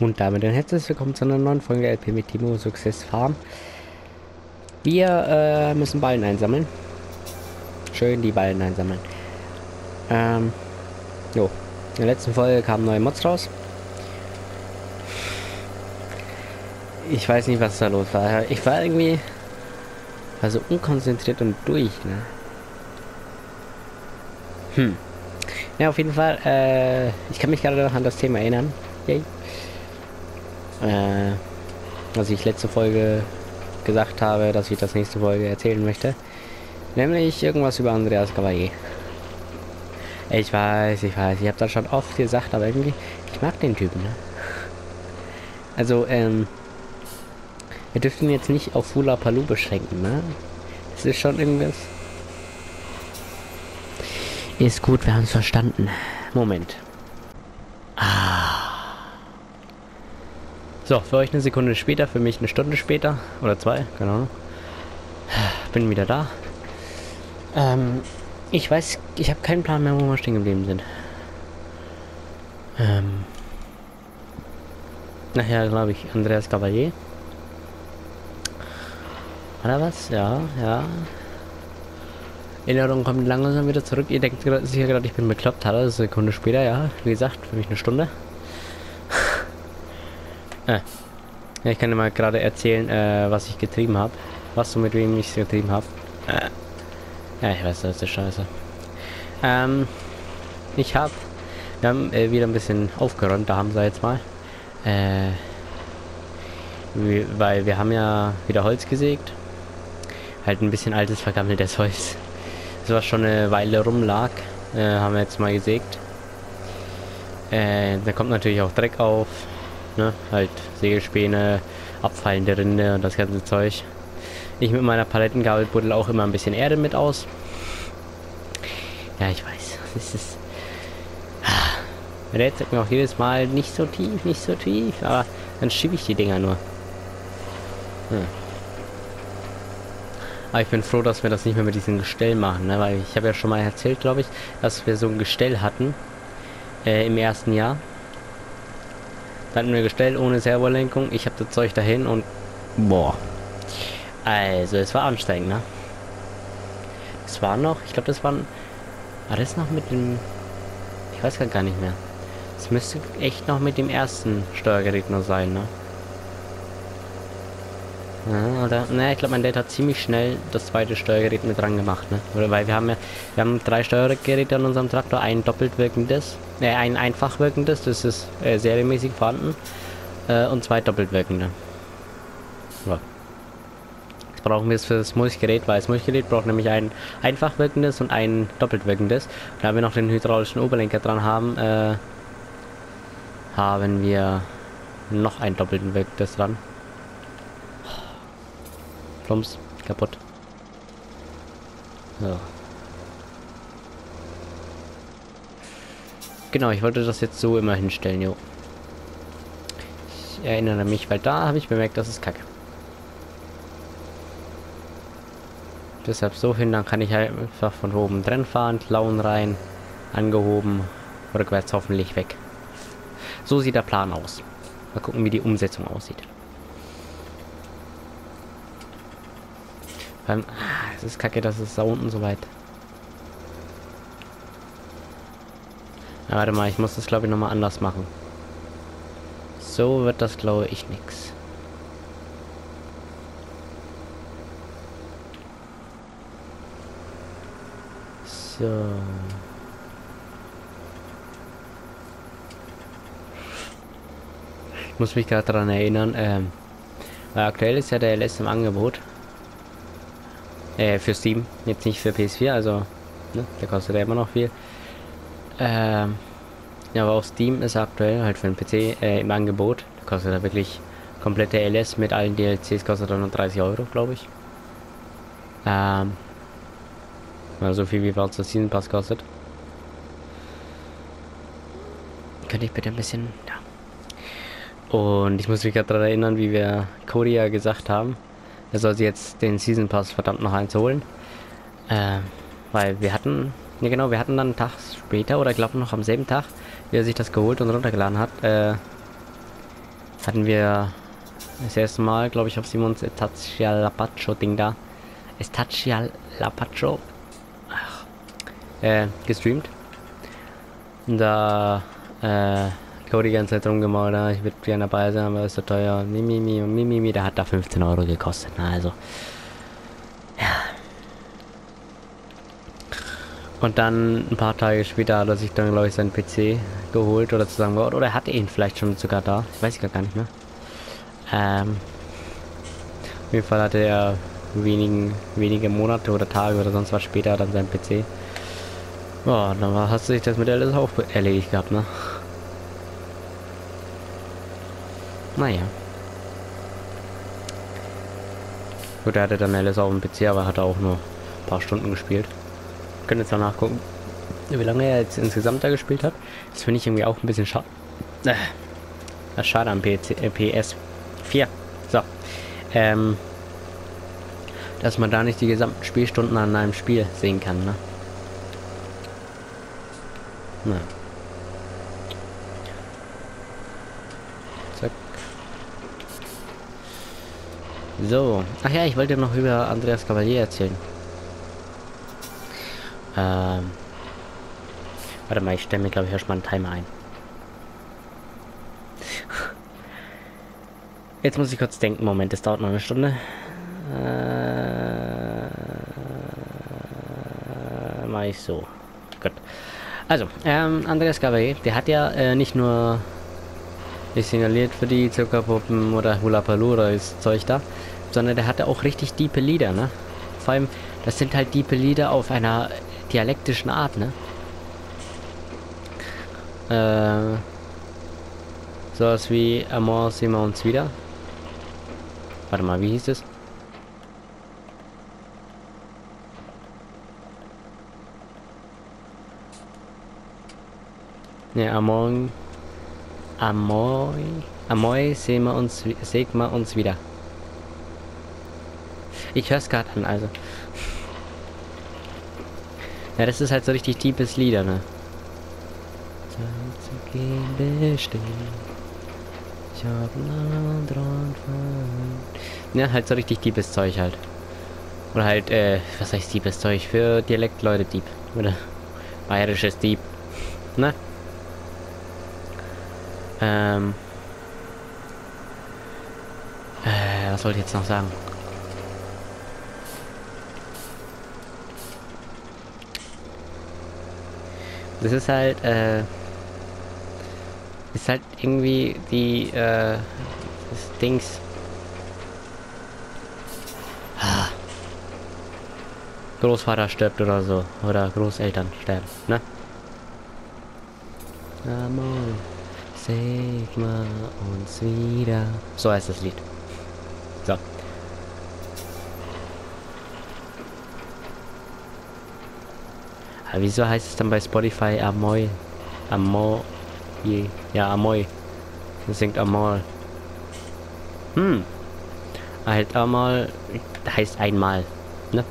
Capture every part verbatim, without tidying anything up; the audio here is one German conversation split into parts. Und damit ein herzliches Willkommen zu einer neuen Folge L P mit Timo Sussex Farm. Wir äh, müssen Ballen einsammeln. Schön die Ballen einsammeln. Ähm, jo. In der letzten Folge kamen neue Mods raus. Ich weiß nicht, was da los war. Ich war irgendwie also unkonzentriert und durch, ne? Hm. Ja, auf jeden Fall. Äh, ich kann mich gerade noch an das Thema erinnern. Yay. Äh, was ich letzte Folge gesagt habe, dass ich das nächste Folge erzählen möchte. Nämlich irgendwas über Andreas Gabalier. Ich weiß, ich weiß, ich habe das schon oft gesagt, aber irgendwie, ich mag den Typen, ne? Also, ähm, wir dürfen jetzt nicht auf Hulapalu beschränken, ne? Es ist schon irgendwas. Ist gut, wir haben es verstanden. Moment. So, für euch eine Sekunde später, für mich eine Stunde später oder zwei, keine Ahnung. Bin wieder da. Ähm, ich weiß, ich habe keinen Plan mehr, wo wir stehen geblieben sind. Ähm, nachher glaube ich Andreas Gabalier. Oder was? Ja, ja. Erinnerung kommt langsam wieder zurück. Ihr denkt sicher gerade, ich bin bekloppt. Hallo, eine Sekunde später, ja. Wie gesagt, für mich eine Stunde. Ah. Ja, ich kann dir mal gerade erzählen, äh, was ich getrieben habe. Was und mit wem ich getrieben habe. Äh. Ja, ich weiß, das ist die Scheiße. Ähm, ich habe... Wir haben äh, wieder ein bisschen aufgeräumt, da haben sie jetzt mal. Äh, wie, weil wir haben ja wieder Holz gesägt. Halt ein bisschen altes, vergammeltes Holz. Das was schon eine Weile rumlag, äh, haben wir jetzt mal gesägt. Äh, da kommt natürlich auch Dreck auf. Ne? Halt Segelspäne, abfallende Rinde und das ganze Zeug. Ich mit meiner Palettengabel buddel auch immer ein bisschen Erde mit aus. Ja, ich weiß. Das ist... Red sagt mir auch jedes Mal, nicht so tief, nicht so tief. Aber dann schiebe ich die Dinger nur. Hm. Aber ich bin froh, dass wir das nicht mehr mit diesem Gestell machen. Ne? Weil ich habe ja schon mal erzählt, glaube ich, dass wir so ein Gestell hatten. Äh, im ersten Jahr. Dann hatten wir gestellt ohne Servolenkung. Ich habe das Zeug dahin und boah. Also es war ansteigend, ne? Das war noch, ich glaube das waren, war das noch mit dem, ich weiß gar nicht mehr. Das müsste echt noch mit dem ersten Steuergerät nur sein, ne? Ja, oder, naja, ich glaube mein Dad hat ziemlich schnell das zweite Steuergerät mit dran gemacht, ne? Oder weil wir haben ja, wir haben drei Steuergeräte an unserem Traktor, ein doppelt wirkendes, äh, ein einfach wirkendes, das ist äh, serienmäßig vorhanden, äh, und zwei doppelt wirkende. Ja. Jetzt brauchen wir es für das Mulchgerät, weil das Mulchgerät braucht nämlich ein einfach wirkendes und ein doppelt wirkendes. Und da wir noch den hydraulischen Oberlenker dran haben, äh, haben wir noch ein doppelt wirkendes dran. Plumps, kaputt. So. Genau, ich wollte das jetzt so immer hinstellen, jo. Ich erinnere mich, weil da habe ich bemerkt, das ist kacke. Deshalb so hin, dann kann ich halt einfach von oben drin fahren, Klauen rein, angehoben, rückwärts hoffentlich weg. So sieht der Plan aus. Mal gucken, wie die Umsetzung aussieht. Ah, es ist kacke, dass es da unten so weit. Ja, warte mal, ich muss das glaube ich nochmal anders machen. So wird das glaube ich nichts. So. Ich muss mich gerade daran erinnern, ähm, weil aktuell ist ja der L S im Angebot. Äh, für Steam, jetzt nicht für P S vier, also, ne, der kostet ja immer noch viel. Ähm, ja, aber auch Steam ist aktuell halt für den P C äh, im Angebot. Da kostet er wirklich komplette L S mit allen D L Cs, kostet er nur dreißig Euro, glaube ich. Ähm, also so viel wie bei uns der Season Pass kostet. Könnte ich bitte ein bisschen, ja. Und ich muss mich gerade daran erinnern, wie wir Korea gesagt haben. Er soll sie jetzt den Season Pass verdammt noch eins holen. Äh, weil wir hatten, ja genau, wir hatten dann einen Tag später oder ich glaube noch am selben Tag, wie er sich das geholt und runtergeladen hat, äh, hatten wir das erste Mal, glaube ich, auf Simons Estacialapacho-Ding da. Estacialapacho. Ach. Äh, gestreamt. Da, äh, Cody die ganze Zeit rumgemault, ne? Ich würde gerne dabei sein, aber ist so teuer. Mimi, Mimi, Mimi, mi, mi, der hat da fünfzehn Euro gekostet, na also. Ja. Und dann ein paar Tage später hat er sich dann, glaube ich, seinen P C geholt oder zusammengebaut. Oder hat er ihn vielleicht schon sogar da? Ich weiß gar nicht mehr. Ähm. Auf jeden Fall hatte er wenigen, wenige Monate oder Tage oder sonst was später dann seinen P C. Ja, dann war, hast du sich das mit L S auch erledigt gehabt, ne? Naja. Gut, er hatte dann L S auf dem P C, aber hat auch nur ein paar Stunden gespielt. Können jetzt mal nachgucken, wie lange er jetzt insgesamt da gespielt hat. Das finde ich irgendwie auch ein bisschen schade. Das ist schade am P C, äh, P S vier. So. Ähm, dass man da nicht die gesamten Spielstunden an einem Spiel sehen kann, ne? Na. Zack. So. Ach ja, ich wollte noch über Andreas Gabalier erzählen. Ähm. Warte mal, ich stelle mir, glaube ich, erstmal einen Timer ein. Jetzt muss ich kurz denken. Moment, das dauert noch eine Stunde. Äh, mach ich so. Gut. Also, ähm, Andreas Gabalier, der hat ja äh, nicht nur ist signaliert für die Zuckerpuppen oder Hulapalu oder das Zeug da, sondern der hatte auch richtig diepe Lieder, ne? Vor allem, das sind halt diepe Lieder auf einer dialektischen Art, ne? Äh, sowas wie Amor, sehen wir uns wieder. Warte mal, wie hieß es? Ne, Amoi, Amoi, Amoi, sehen wir uns, sehen wir uns wieder. Ich höre es gerade an, also. Ja, das ist halt so richtig tiefes Lieder, ne? Zeit zu gehen bestehen. Ich hab lange dran verhört. Ja, halt so richtig tiefes Zeug halt. Oder halt, äh, was heißt tiefes Zeug? Für Dialektleute Dieb. Oder bayerisches Dieb. Ne? Ähm. Äh, was wollte ich jetzt noch sagen? Das ist halt, äh. Ist halt irgendwie die, äh. Das Dings. Ah. Großvater stirbt oder so. Oder Großeltern sterben, ne? Amor. Segma uns wieder. So heißt das Lied. So. Aber wieso heißt es dann bei Spotify Amoi? Amoi. Ja, Amoi. Das singt Amor. Hm. Halt einmal. Heißt einmal. Ne?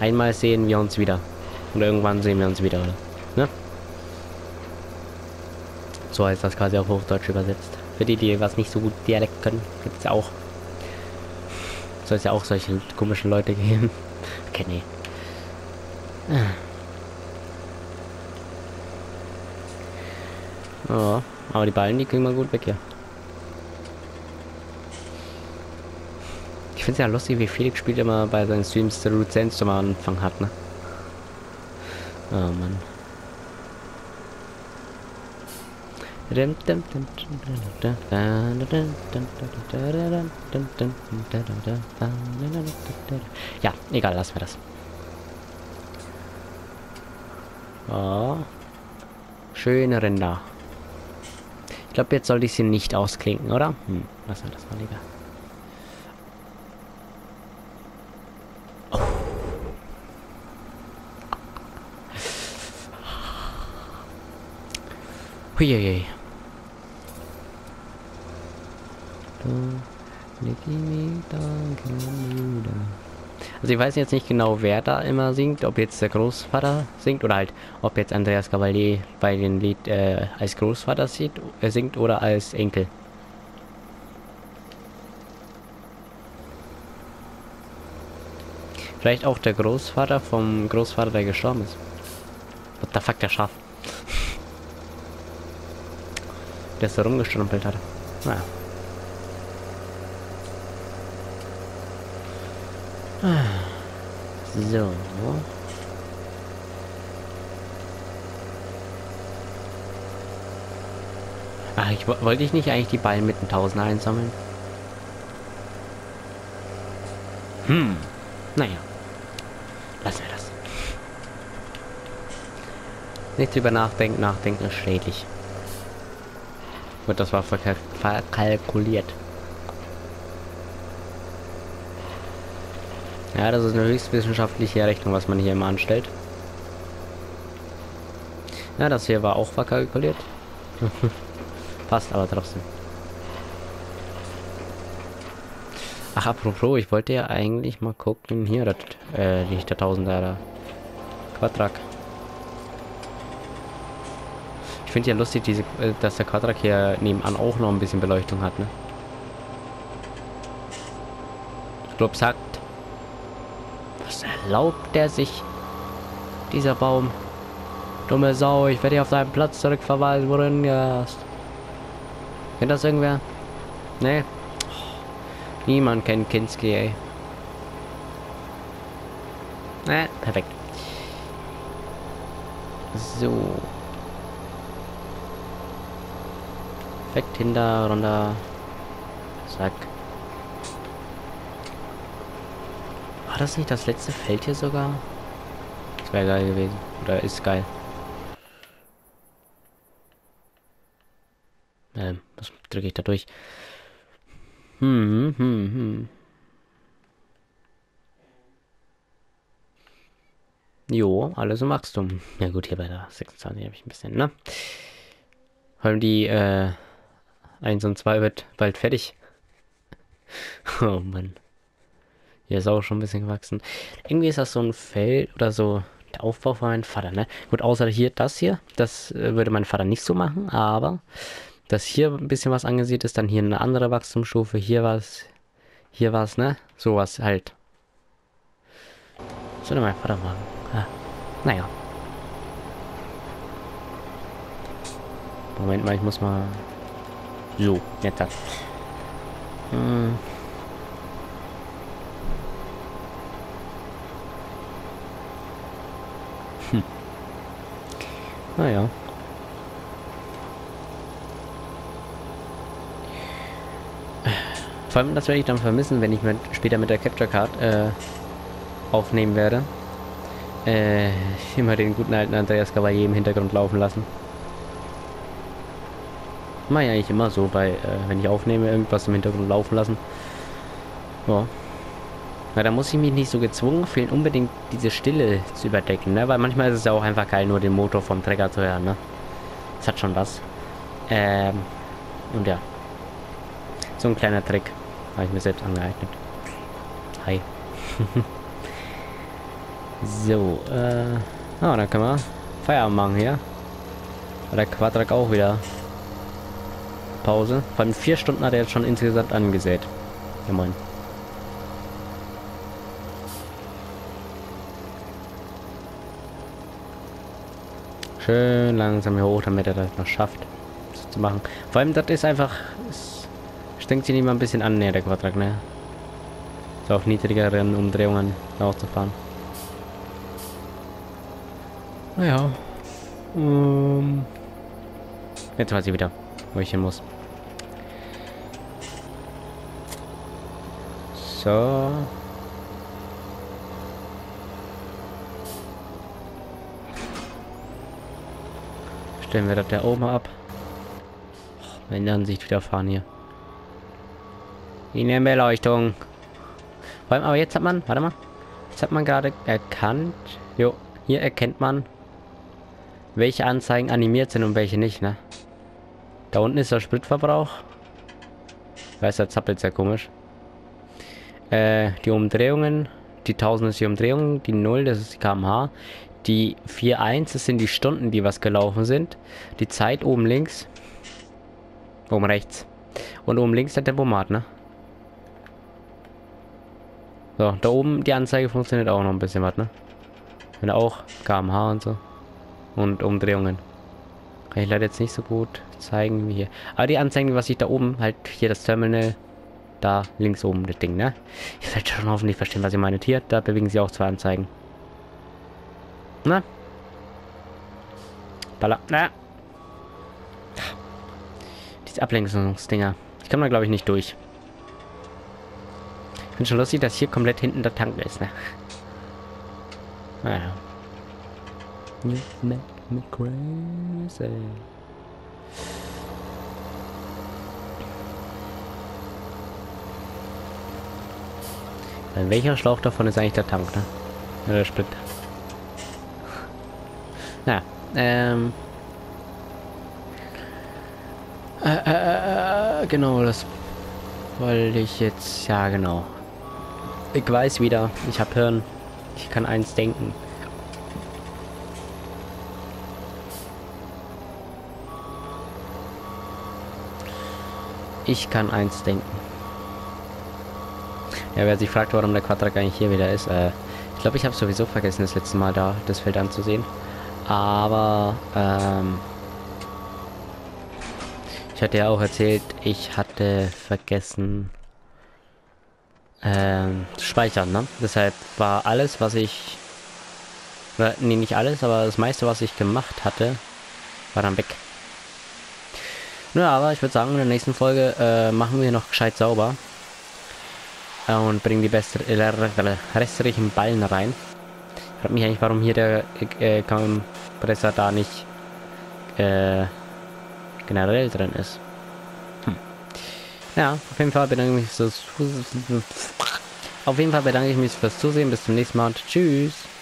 Einmal sehen wir uns wieder. Und irgendwann sehen wir uns wieder, oder? Ne? So heißt das quasi auf Hochdeutsch übersetzt. Für die, die was nicht so gut Dialekt können, gibt es auch. Soll es ja auch solche komischen Leute geben. Okay, nee. Oh, aber die Ballen, die kriegen wir gut weg hier. Ich finde es ja lustig, wie Felix spielt immer bei seinen Streams der Lizenz zum Anfang hat, ne? Oh Mann. Ja, egal, lassen wir das. Oh. Schöne Rinder. Ich glaube, jetzt sollte ich sie nicht ausklinken, oder? Hm, lassen wir das mal lieber. Huiuiui. Also ich weiß jetzt nicht genau, wer da immer singt, ob jetzt der Großvater singt oder halt, ob jetzt Andreas Gabalier bei dem Lied äh, als Großvater singt oder als Enkel. Vielleicht auch der Großvater vom Großvater, der gestorben ist. What the fuck, der Schaf. Der ist da rumgestrümpelt hat. Naja. So. Ach, ich wollte ich nicht eigentlich die Ballen mit dem Tausender einsammeln? Hm. Naja. Lassen wir das. Nicht drüber nachdenken, nachdenken ist schädlich. Gut, das war verkalk verkalkuliert. Ja, das ist eine höchstwissenschaftliche Rechnung, was man hier immer anstellt. Ja, das hier war auch verkalkuliert. Passt aber trotzdem. Ach, apropos, ich wollte ja eigentlich mal gucken. Hier, das, äh, nicht der Tausender, da. Quadtrac. Ich finde ja lustig, diese, äh, dass der Quadtrac hier nebenan auch noch ein bisschen Beleuchtung hat, ne? Ich glaub, sagt. Was erlaubt der sich? Dieser Baum. Dumme Sau, ich werde hier auf deinen Platz zurückverweisen, wo du hingehst. Kennt das irgendwer? Nee. Niemand kennt Kinski, ey. Nee, perfekt. So. Perfekt, hinter, runter. Zack. War das nicht das letzte Feld hier sogar? Das wäre geil gewesen. Oder ist geil. Ähm, was drücke ich da durch? Hm, hm, hm. Jo, alles im Wachstum. Ja gut, hier bei der sechsundzwanzig habe ich ein bisschen, ne? Vor allem die, äh, eins und zwei wird bald fertig. Oh Mann. Hier ist auch schon ein bisschen gewachsen. Irgendwie ist das so ein Feld oder so der Aufbau von meinem Vater, ne? Gut, außer hier das hier. Das äh, würde mein Vater nicht so machen, aber... dass hier ein bisschen was angesiedelt ist, dann hier eine andere Wachstumsstufe, hier was, hier was, ne? Sowas halt. So, dann mein Vater machen. Ah, naja. Moment mal, ich muss mal... So, jetzt das. Hm. Hm. Naja. Vor allem, das werde ich dann vermissen, wenn ich mit, später mit der Capture Card äh, aufnehmen werde. Äh, immer den guten alten Andreas Gabalier im Hintergrund laufen lassen. Mach ja eigentlich immer so, weil, äh, wenn ich aufnehme, irgendwas im Hintergrund laufen lassen. Ja. Na, da muss ich mich nicht so gezwungen fühlen, unbedingt diese Stille zu überdecken, ne? Weil manchmal ist es ja auch einfach geil, nur den Motor vom Trecker zu hören, ne? Das hat schon was. Ähm, und ja. So ein kleiner Trick. Habe ich mir selbst angeeignet. Hi. So, äh... ah, oh, dann können wir Feierabend machen hier. Bei der Quadtrac auch wieder. Pause. Vor allem vier Stunden hat er jetzt schon insgesamt angesät. Ja, moin. Schön langsam hier hoch, damit er das noch schafft. Das zu machen. Vor allem, das ist einfach... Ist stinkt sich nicht mal ein bisschen an, ne, der Quadtrac, ne? So auf niedrigeren Umdrehungen rauszufahren. Naja. Um. Jetzt weiß ich wieder, wo ich hin muss. So. Stellen wir das da oben ab. Wenn dann sich wieder fahren hier. In der Beleuchtung. Vor allem, aber jetzt hat man, warte mal, jetzt hat man gerade erkannt, jo, hier erkennt man, welche Anzeigen animiert sind und welche nicht, ne? Da unten ist der Spritverbrauch. Weiß, da zappelt sehr komisch. Äh, die Umdrehungen, die tausend ist die Umdrehung, die null, das ist die Kilometer pro Stunde, die vier Komma eins, das sind die Stunden, die was gelaufen sind, die Zeit oben links, oben rechts und oben links der Tempomat, ne? So, da oben die Anzeige funktioniert auch noch ein bisschen was, ne? Wenn auch K M H und so. Und Umdrehungen. Kann ich leider jetzt nicht so gut zeigen wie hier. Aber die Anzeigen, was ich da oben, halt hier das Terminal, da links oben das Ding, ne? Ihr werdet schon hoffentlich verstehen, was ihr meint. Hier, da bewegen sie auch zwei Anzeigen. Na? Balla. Na? Diese Ablenkungsdinger. Ich komme da, glaube ich, nicht durch. Ich finde schon lustig, dass hier komplett hinten der Tank ist, ne? Naja. You make me crazy. Welcher Schlauch davon ist eigentlich der Tank, ne? Oder der Split. Na, ähm... Äh, äh, genau, das wollte ich jetzt... Ja, genau. Ich weiß wieder, ich habe Hirn. Ich kann eins denken. Ich kann eins denken. Ja, wer sich fragt, warum der Quadtrac eigentlich hier wieder ist, äh, ich glaube, ich habe sowieso vergessen, das letzte Mal da das Feld anzusehen. Aber, ähm, ich hatte ja auch erzählt, ich hatte vergessen, ähm, zu speichern, ne? Deshalb war alles, was ich, oder, nee, nicht alles, aber das meiste, was ich gemacht hatte, war dann weg. Na, aber ich würde sagen, in der nächsten Folge, äh, machen wir noch gescheit sauber. Und bringen die beste, äh, restlichen Ballen rein. Ich frage mich eigentlich, warum hier der äh, Kompressor da nicht äh, generell drin ist. Hm. Ja, auf jeden Fall bedanke ich mich fürs Zusehen. Auf jeden Fall bedanke ich mich fürs Zusehen. Bis zum nächsten Mal und tschüss.